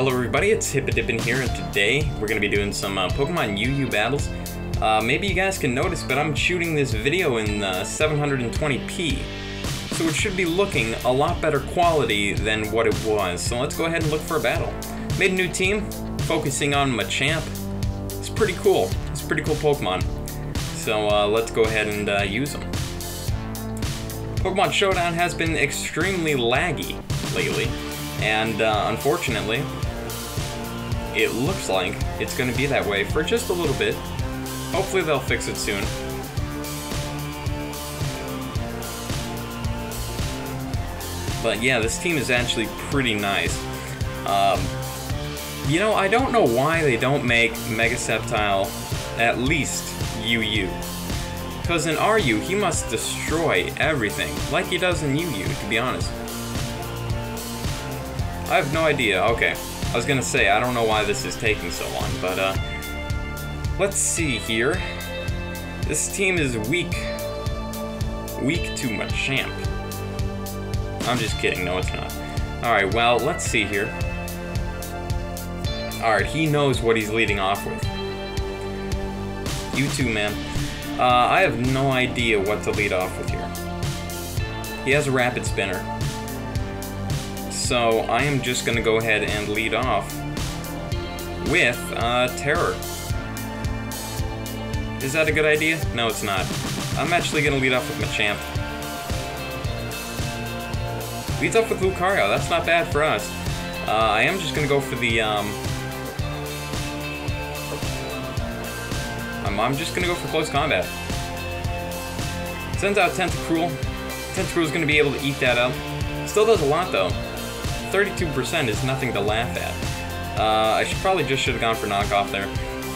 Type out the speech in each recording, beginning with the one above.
Hello everybody, it's Hipidipin here, and today we're going to be doing some Pokemon UU battles. Maybe you guys can notice, but I'm shooting this video in 720p, so it should be looking a lot better quality than what it was. So let's go ahead and look for a battle. Made a new team, focusing on Machamp. It's pretty cool. It's a pretty cool Pokemon. So let's go ahead and use them. Pokemon Showdown has been extremely laggy lately, and unfortunately, it looks like it's going to be that way for just a little bit. Hopefully they'll fix it soon. But yeah, this team is actually pretty nice. You know, I don't know why they don't make Mega Sceptile at least UU. Because in RU, he must destroy everything, like he does in UU, to be honest. I have no idea. Okay, I was gonna say, I don't know why this is taking so long, but let's see here. This team is weak to Machamp. I'm just kidding, no it's not. Alright, well, let's see here. Alright, he knows what he's leading off with. You too, man. I have no idea what to lead off with here. He has a Rapid Spinner. So I am just going to go ahead and lead off with Terror. Is that a good idea? No, it's not. I'm actually going to lead off with Machamp. Leads off with Lucario. That's not bad for us. I am just going to go for the... I'm just going to go for Close Combat. Sends out Tentacruel. Tentacruel's going to be able to eat that up. Still does a lot, though. 32% is nothing to laugh at. I should have gone for Knockoff there.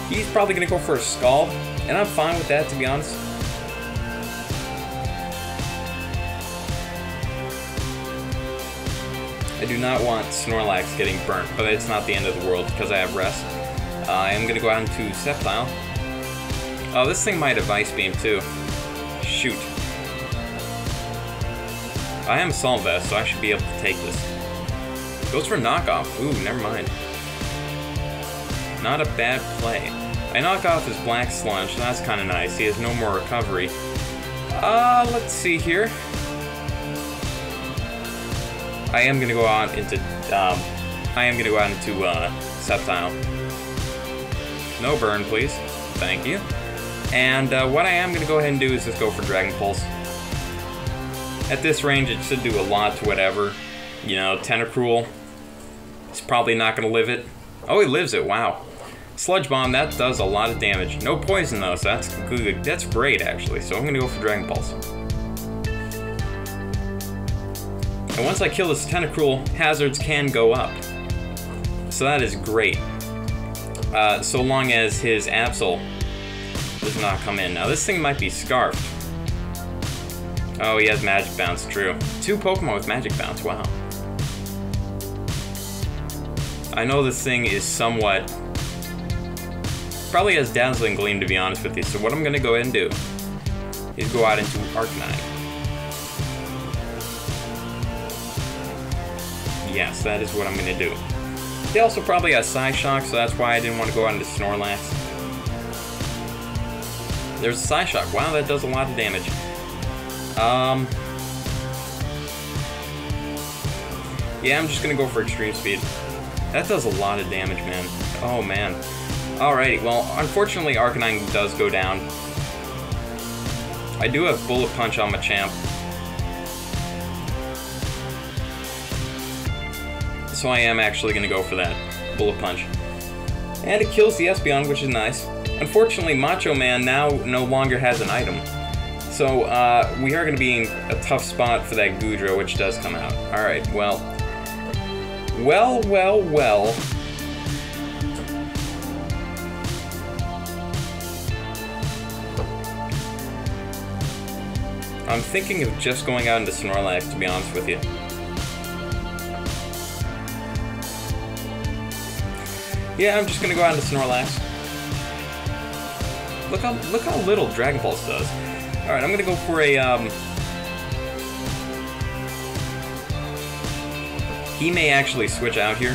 He's probably going to go for a Scald, and I'm fine with that, to be honest. I do not want Snorlax getting burnt, but it's not the end of the world because I have Rest. I am going to go out into Sceptile. Oh, this thing might have Ice Beam, too. Shoot. I am Assault Vest, so I should be able to take this. Goes for Knockoff. Ooh, never mind. Not a bad play. I knock off his Black Sludge, so that's kind of nice. He has no more recovery. Let's see here. I am going to go out into... Sceptile. No burn, please. Thank you. And what I am going to go ahead and do is just go for Dragon Pulse. At this range, it should do a lot to whatever. You know, Tentacruel. It's probably not going to live it. Oh, he lives it. Wow. Sludge Bomb, that does a lot of damage. No poison, though, so that's good. That's great, actually. So I'm going to go for Dragon Pulse. And once I kill this Tentacruel, hazards can go up. So that is great. So long as his Absol does not come in. Now, this thing might be Scarfed. Oh, he has Magic Bounce, true. Two Pokemon with Magic Bounce, wow. I know this thing is somewhat... Probably has Dazzling Gleam, to be honest with you. So what I'm going to go ahead and do is go out into Arcanine. Yes, that is what I'm going to do. They also probably got Psy Shock, so that's why I didn't want to go out into Snorlax. There's a Psy Shock. Wow, that does a lot of damage. Yeah, I'm just going to go for Extreme Speed. That does a lot of damage, man. Oh, man. Alrighty, well, unfortunately, Arcanine does go down. I do have Bullet Punch on Machamp. So I am actually going to go for that Bullet Punch. And it kills the Espeon, which is nice. Unfortunately, Macho Man now no longer has an item. So we are going to be in a tough spot for that Goodra, which does come out. Alright, well... Well. I'm thinking of just going out into Snorlax, to be honest with you. Yeah, I'm just going to go out into Snorlax. Look how little Dragon Pulse does. Alright, I'm going to go for a... He may actually switch out here.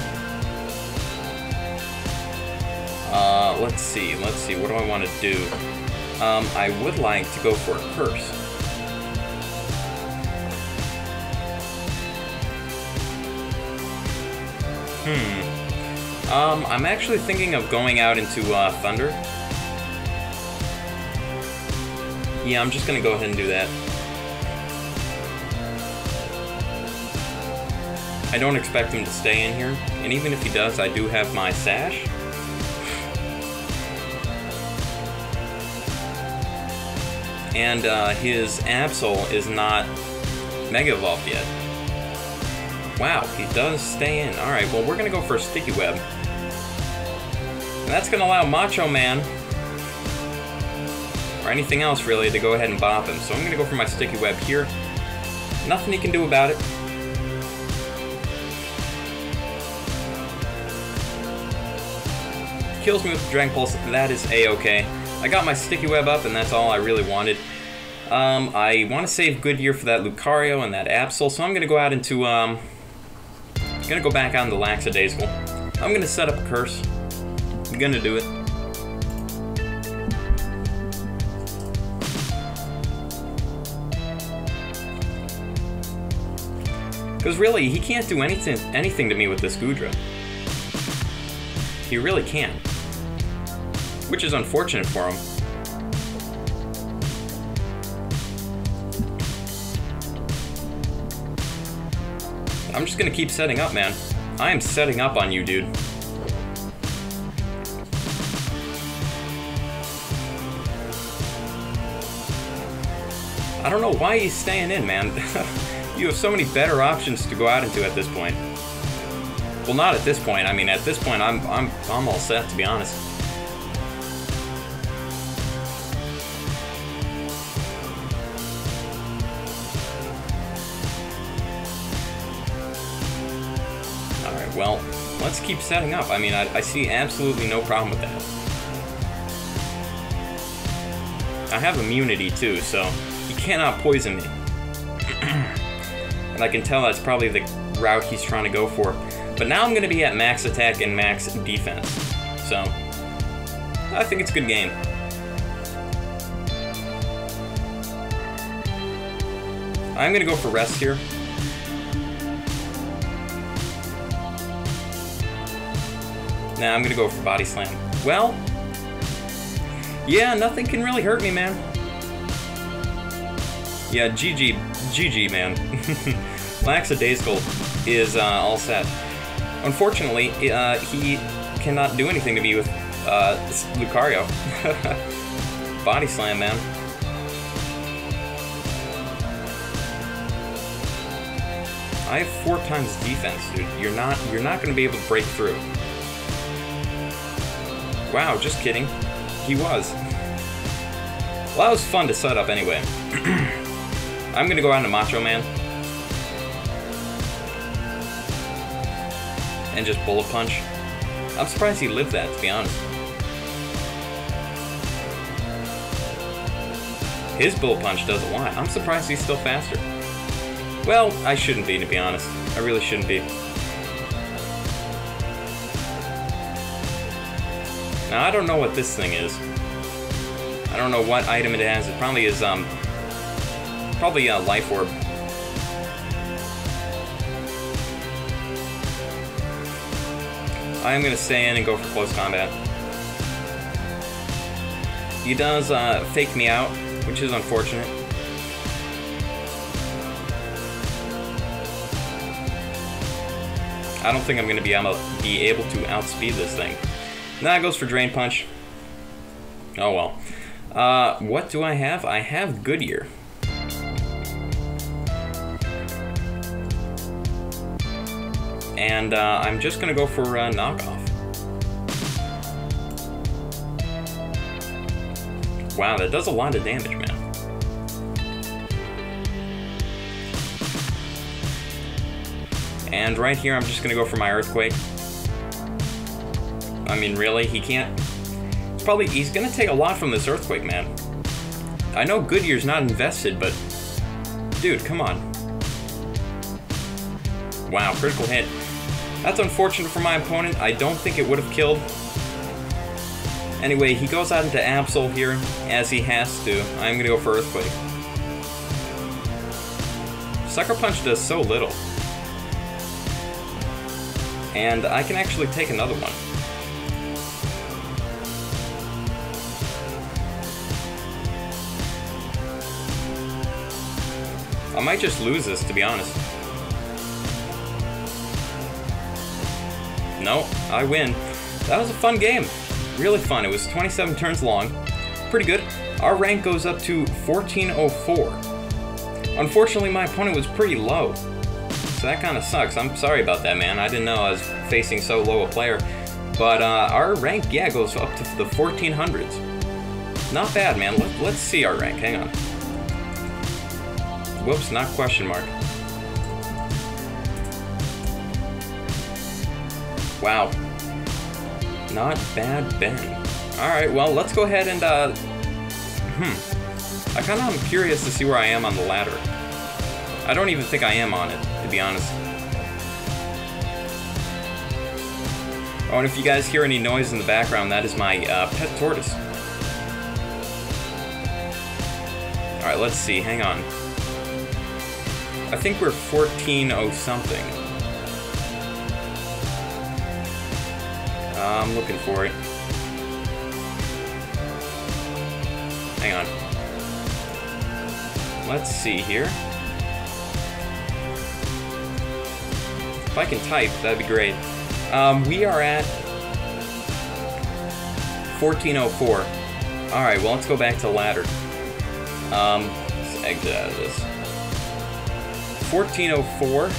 Let's see, what do I want to do? I would like to go for a curse. I'm actually thinking of going out into Thunder. Yeah, I'm just gonna go ahead and do that. I don't expect him to stay in here, and even if he does, I do have my sash. And his Absol is not Mega Evolved yet. Wow, he does stay in. Alright, well, we're gonna go for a Sticky Web. And that's gonna allow Macho Man, or anything else really, to go ahead and bop him. So I'm gonna go for my Sticky Web here. Nothing he can do about it. Kills me with the Dragon Pulse, that is a-okay. I got my Sticky Web up, and that's all I really wanted. I want to save Goodyear for that Lucario and that Absol, so I'm going to go out into, going to go back out into Laxadaisical. I'm going to set up a curse. I'm going to do it. Because really, he can't do anything to me with this Goodra. He really can't. Which is unfortunate for him. I'm just gonna keep setting up, man. I am setting up on you, dude. I don't know why he's staying in, man. You have so many better options to go out into at this point. Well, not at this point. I mean, at this point, I'm all set, to be honest. Well, let's keep setting up. I mean, I see absolutely no problem with that. I have immunity too, so he cannot poison me. And I can tell that's probably the route he's trying to go for. But now I'm going to be at max attack and max defense. So, I think it's a good game. I'm going to go for rest here. Nah, I'm gonna go for Body Slam. Well, yeah, nothing can really hurt me, man. Yeah, GG. GG, man. Laxadaisical is all set. Unfortunately, he cannot do anything to me with Lucario. Body Slam, man. I have 4 times defense, dude. You're not gonna be able to break through. Wow, just kidding. He was. Well, that was fun to set up anyway. I'm gonna go out into Macho Man. And just Bullet Punch. I'm surprised he lived that, to be honest. His Bullet Punch does a lot. I'm surprised he's still faster. Well, I shouldn't be, to be honest. I really shouldn't be. Now, I don't know what this thing is. I don't know what item it has. It probably is, probably a Life Orb. I'm gonna stay in and go for Close Combat. He does, fake me out, which is unfortunate. I don't think I'm gonna be able to outspeed this thing. Nah, it goes for Drain Punch. Oh well. What do I have? I have Goodyear. And I'm just gonna go for Knockoff. Wow, that does a lot of damage, man. And right here, I'm just gonna go for my Earthquake. I mean, really, he can't... It's probably... He's gonna take a lot from this Earthquake, man. I know Goodyear's not invested, but... Dude, come on. Wow, critical hit. That's unfortunate for my opponent. I don't think it would have killed. Anyway, he goes out into Absol here, as he has to. I'm gonna go for Earthquake. Sucker Punch does so little. And I can actually take another one. I might just lose this, to be honest. No, I win. That was a fun game. Really fun. It was 27 turns long. Pretty good. Our rank goes up to 1404. Unfortunately, my opponent was pretty low. So that kind of sucks. I'm sorry about that, man. I didn't know I was facing so low a player. But our rank, yeah, goes up to the 1400s. Not bad, man. Let's see our rank. Hang on. Whoops, not question mark. Wow. Not bad, Ben. Alright, well, let's go ahead and, I kind of am curious to see where I am on the ladder. I don't even think I am on it, to be honest. Oh, and if you guys hear any noise in the background, that is my pet tortoise. Alright, let's see. Hang on. I think we're 14-0 something. I'm looking for it. Hang on. Let's see here. If I can type, that'd be great. We are at 1404. Alright, well, let's go back to ladder. Let's exit out of this. 1404.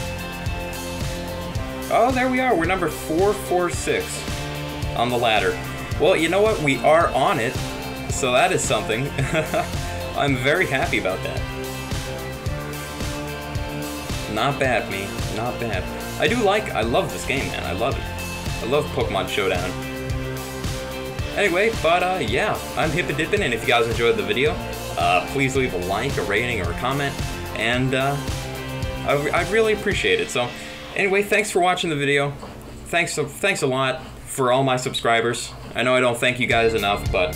Oh, there we are. We're number 446 on the ladder. Well, you know what? We are on it, so that is something. I'm very happy about that. Not bad, me. Not bad. I love this game, man. I love it. I love Pokemon Showdown. Anyway, but yeah, I'm Hipidipin, and if you guys enjoyed the video, please leave a like, a rating, or a comment, and I really appreciate it. So, anyway, thanks for watching the video. Thanks a lot for all my subscribers. I know I don't thank you guys enough, but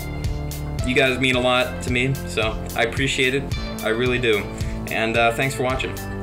you guys mean a lot to me, so I appreciate it. I really do. And thanks for watching.